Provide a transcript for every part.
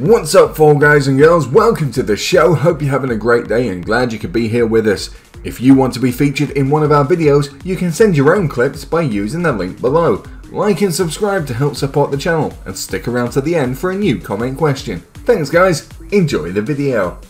What's up, Fall Guys and Girls? Welcome to the show. Hope you're having a great day and glad you could be here with us. If you want to be featured in one of our videos, you can send your own clips by using the link below. Like and subscribe to help support the channel, and stick around to the end for a new comment question. Thanks guys, enjoy the video.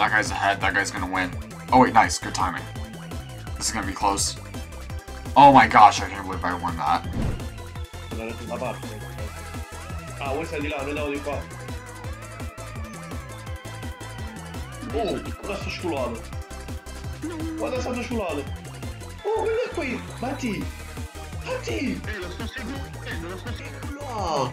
That guy's ahead. That guy's gonna win. Oh wait, nice. Good timing. This is gonna be close. Oh my gosh, I can't believe I won that. Oh, essa chulada. Olha essa chulada. Oh, olha aqui. Bati. Bati. Oh.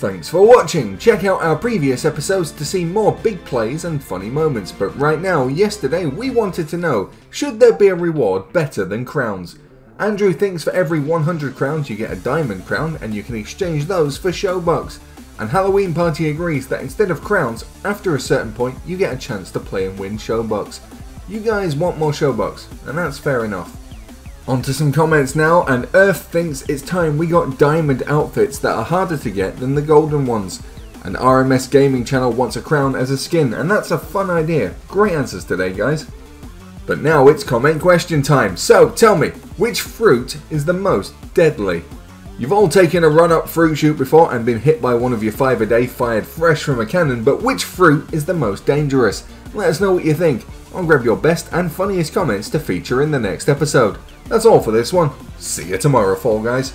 Thanks for watching. Check out our previous episodes to see more big plays and funny moments, but right now, yesterday we wanted to know, should there be a reward better than crowns? Andrew thinks for every 100 crowns you get a diamond crown and you can exchange those for show bucks. And Halloween Party agrees that instead of crowns, after a certain point you get a chance to play and win show bucks. You guys want more show bucks, and that's fair enough. On to some comments now, and Earth thinks it's time we got diamond outfits that are harder to get than the golden ones. And RMS Gaming Channel wants a crown as a skin, and that's a fun idea. Great answers today, guys. But now it's comment question time, so tell me, which fruit is the most deadly? You've all taken a run-up fruit shoot before and been hit by one of your 5 a day fired fresh from a cannon, but which fruit is the most dangerous? Let us know what you think. I'll grab your best and funniest comments to feature in the next episode. That's all for this one. See you tomorrow, Fall Guys.